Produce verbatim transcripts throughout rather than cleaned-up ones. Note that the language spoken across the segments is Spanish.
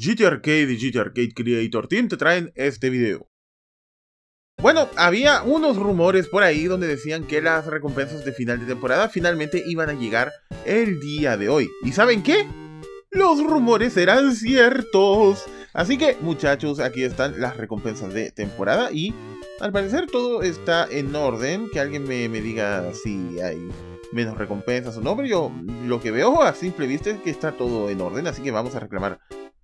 G T Arcade y G T Arcade Creator Team te traen este video. Bueno, había unos rumores por ahí donde decían que las recompensas de final de temporada finalmente iban a llegar el día de hoy. ¿Y saben qué? Los rumores eran ciertos. Así que, muchachos, aquí están las recompensas de temporada y al parecer todo está en orden. Que alguien me, me diga si hay menos recompensas o no, pero yo lo que veo a simple vista es que está todo en orden. Así que vamos a reclamar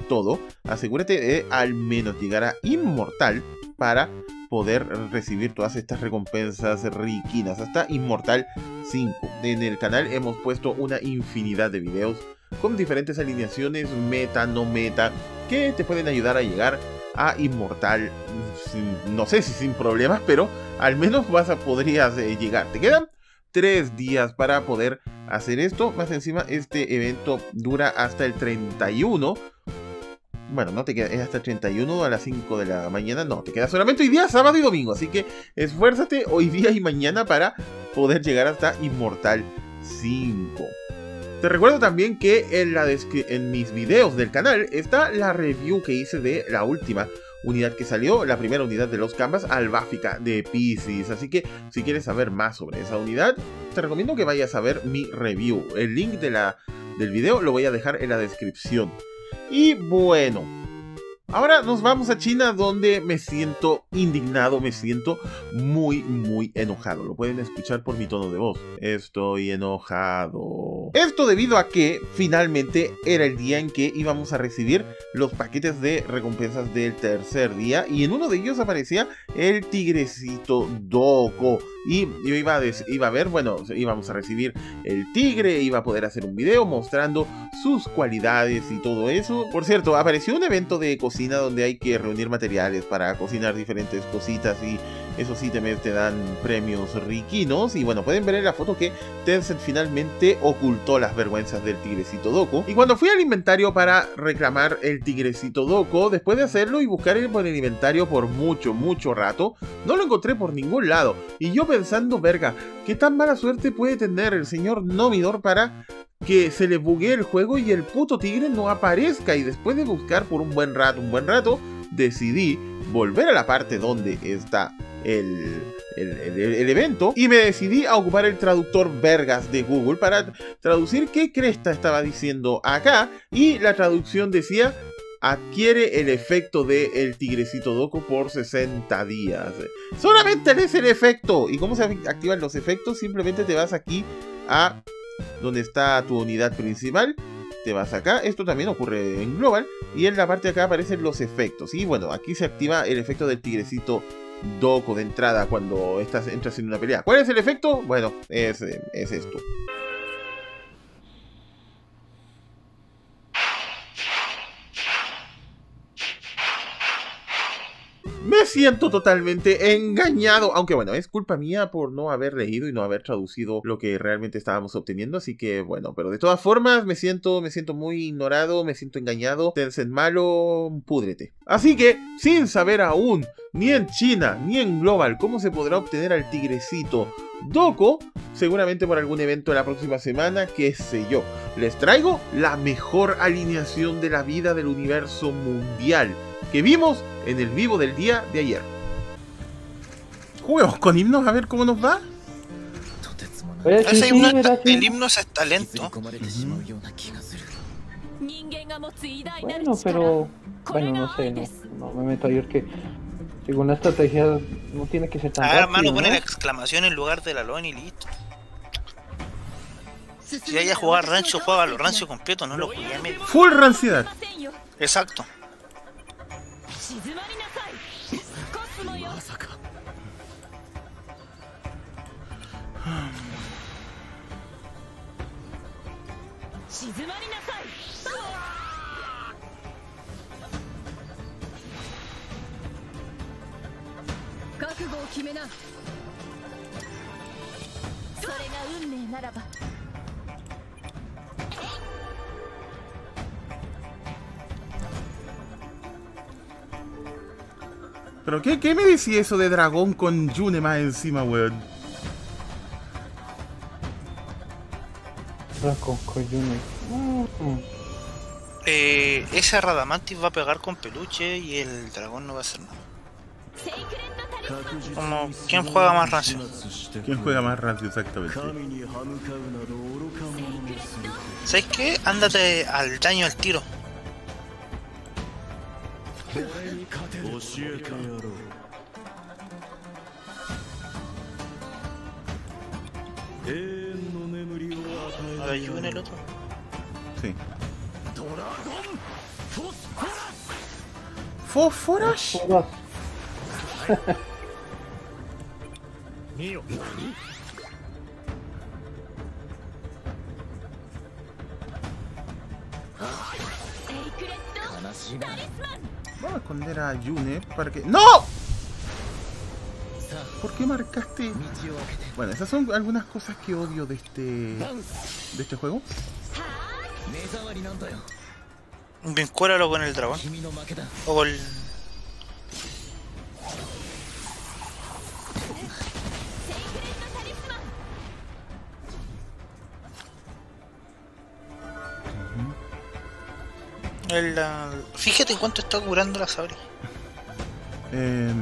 todo. Asegúrate de al menos llegar a Inmortal para poder recibir todas estas recompensas riquinas, hasta Inmortal cinco. En el canal hemos puesto una infinidad de videos con diferentes alineaciones, meta, no meta, que te pueden ayudar a llegar a Inmortal, sin, no sé si sin problemas, pero al menos vas a podrías eh, llegar. Te quedan tres días para poder hacer esto, más encima este evento dura hasta el treinta y uno. Bueno, no te queda, es hasta el treinta y uno a las cinco de la mañana. No, te queda solamente hoy día, sábado y domingo. Así que esfuérzate hoy día y mañana para poder llegar hasta Inmortal cinco. Te recuerdo también que en, la en mis videos del canal está la review que hice de la última unidad que salió, la primera unidad de los Canvas, Albáfica de Pisces. Así que si quieres saber más sobre esa unidad, te recomiendo que vayas a ver mi review. El link de la, del video lo voy a dejar en la descripción. Y bueno, ahora nos vamos a China, donde me siento indignado, me siento muy, muy enojado. Lo pueden escuchar por mi tono de voz. Estoy enojado. Esto debido a que finalmente era el día en que íbamos a recibir los paquetes de recompensas del tercer día. Y en uno de ellos aparecía el tigrecito Dohko. Y yo iba a, iba a ver, bueno, íbamos a recibir el tigre, iba a poder hacer un video mostrando sus cualidades y todo eso. Por cierto, apareció un evento de cocina donde hay que reunir materiales para cocinar diferentes cositas y eso sí también te dan premios riquinos. Y bueno, pueden ver en la foto que Tencent finalmente ocultó las vergüenzas del tigrecito Dohko. Y cuando fui al inventario para reclamar el tigrecito Dohko, después de hacerlo y buscar el, por el inventario por mucho, mucho rato, no lo encontré por ningún lado. Y yo pensando, verga, ¿qué tan mala suerte puede tener el señor Nomidor para que se le buguee el juego y el puto tigre no aparezca? Y después de buscar por un buen rato, un buen rato, decidí volver a la parte donde está el, el, el, el evento y me decidí a ocupar el traductor vergas de Google para traducir qué cresta estaba diciendo acá, y la traducción decía: adquiere el efecto de el tigrecito Dohko por sesenta días. Solamente lees el efecto. ¿Y cómo se activan los efectos? Simplemente te vas aquí a donde está tu unidad principal, te vas acá, esto también ocurre en global, y en la parte de acá aparecen los efectos. Y bueno, aquí se activa el efecto del tigrecito Dohko de entrada cuando estás, entras en una pelea. ¿Cuál es el efecto? Bueno, es, es esto. Me siento totalmente engañado, aunque bueno, es culpa mía por no haber leído y no haber traducido lo que realmente estábamos obteniendo, así que bueno, pero de todas formas me siento, me siento muy ignorado, me siento engañado. Tencent malo, púdrete. Así que, sin saber aún, ni en China, ni en Global, cómo se podrá obtener al tigrecito Dohko, seguramente por algún evento la próxima semana, qué sé yo, les traigo la mejor alineación de la vida del universo mundial que vimos en el vivo del día de ayer. Juegos con himnos, a ver cómo nos va. El himno es hasta lento. Bueno, pero bueno, no sé, no, no me meto a ir que según la estrategia no tiene que ser tan rápido. Ah, hermano, pone la exclamación en lugar de la lona y listo. Si vaya a jugar rancho, juega los rancho completo, no lo jugué a medio. Full ranciedad. Exacto. ¿Pero qué, qué me decía eso de dragón con Yune más encima, weón? Dragón con Yune. Mm. Eh... que esa Radamantis va a pegar con peluche y el dragón no va a hacer nada. Como, ¿quién juega más rancio? ¿Quién juega más rancio exactamente? ¿Sabes qué? Ándate al daño al tiro. A ver, yo en el otro. Sí. ¿Fósforas? Vamos a esconder a Yune para que... ¡No! ¿Por qué marcaste? Bueno, esas son algunas cosas que odio de este... de este juego. Vincúralo con el dragón. O con el... El, uh, fíjate en cuánto está curando la Sabri. Eh...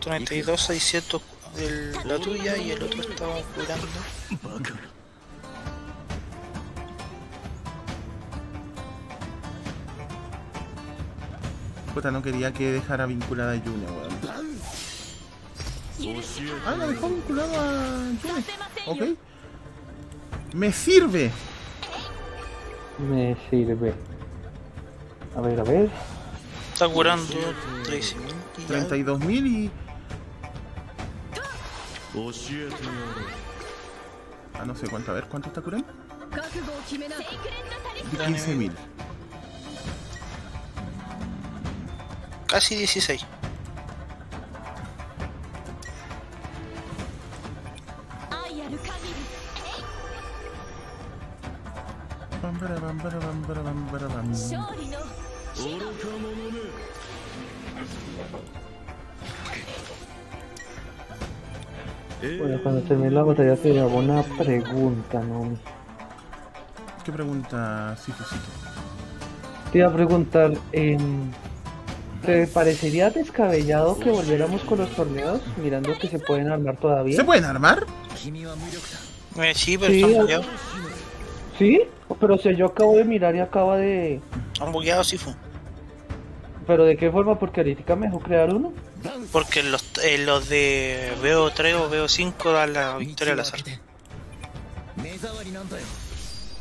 treinta y dos, seiscientos el, la tuya y el otro estaba curando. Puta, no quería que dejara vinculada a Yune, weón. Ah, la dejó vinculada a Yune. Ok. Me sirve. Me sirve. A ver, a ver. Está curando treinta y dos mil y... Ah, no sé cuánto. A ver, ¿cuánto está curando? quince mil. Casi dieciséis. Bueno, cuando termine la batalla te hago una pregunta, ¿no? ¿Qué pregunta, Citocito? Te iba a preguntar, eh, ¿te parecería descabellado que volviéramos con los torneos mirando que se pueden armar todavía? ¿Se pueden armar? Eh, sí, pero están bugueados. ¿Sí? Pero o sea, yo acabo de mirar y acaba de... Han bugueado, sí fue. ¿Pero de qué forma? Porque ahorita me dejó crear uno. Porque los, eh, los de B O tres o B O cinco dan la victoria al azar.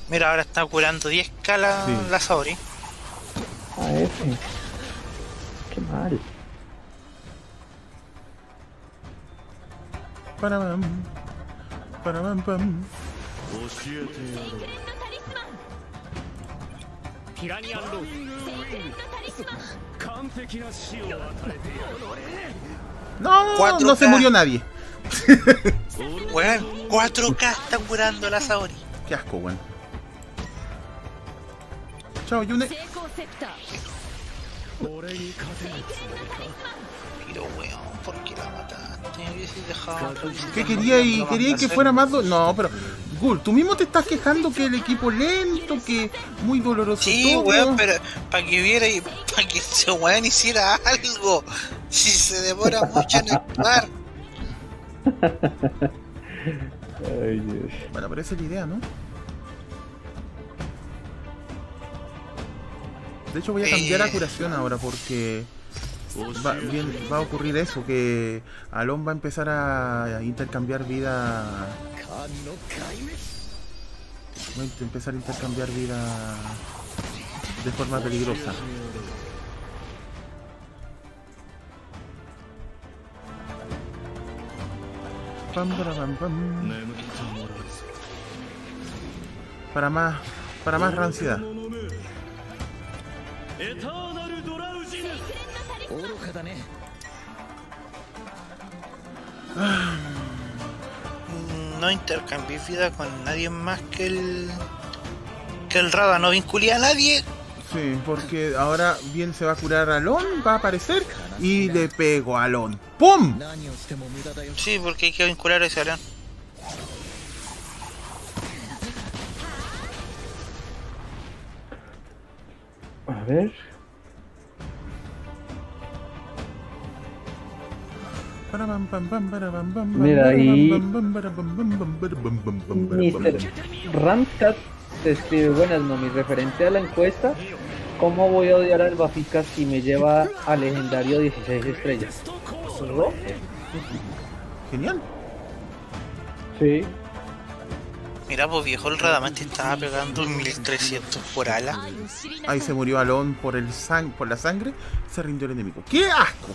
Mira, ahora está curando diez K la, sí. la Saori. A F. Qué mal. Parabam. Parabam pam. No, no, no se murió nadie. Weón, cuatro K están curando la Saori. Qué asco, weón. Chao, Yune. Pero weón, ¿por qué la mataste? ¿Qué quería y quería que fuera más do... No, pero... Gul, tú mismo te estás quejando que el equipo lento, que muy doloroso. Sí, todo. Weón, pero para que viera y para que ese weón hiciera algo. Si se demora mucho en actuar. Ay, Dios. Bueno, pero esa es la idea, ¿no? De hecho voy a cambiar eh... a curación ahora porque va, bien, va a ocurrir eso, que Alon va a empezar a intercambiar vida. Voy a empezar a intercambiar vida de forma peligrosa. Pam, pam, pam. Para más, para más ranciedad. Ah. No intercambié vida con nadie más que el... que el Rada, no vinculé a nadie. Sí, porque ahora bien se va a curar a Alon, va a aparecer y le pego a Alon. ¡Pum! Sí, porque hay que vincular a ese Alon. A ver. Mira, ahí mister Ramscat te escribe: buenas, no, mi referente a la encuesta, ¿cómo voy a odiar a Albáfica si me lleva a legendario dieciséis estrellas? ¿No? Genial. Sí. Mira, pues viejo, el Radamantis estaba pegando mil trescientos por ala. Ahí se murió Alon por el sang por la sangre, se rindió el enemigo. ¡Qué asco!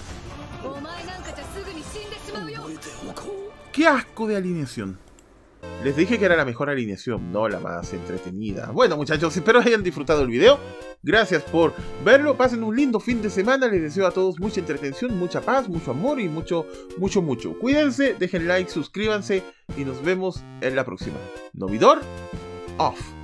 ¡Qué asco de alineación! Les dije que era la mejor alineación, no la más entretenida. Bueno, muchachos, espero hayan disfrutado el video. Gracias por verlo. Pasen un lindo fin de semana. Les deseo a todos mucha entretención, mucha paz, mucho amor y mucho, mucho, mucho. Cuídense, dejen like, suscríbanse y nos vemos en la próxima. Nomidor, off.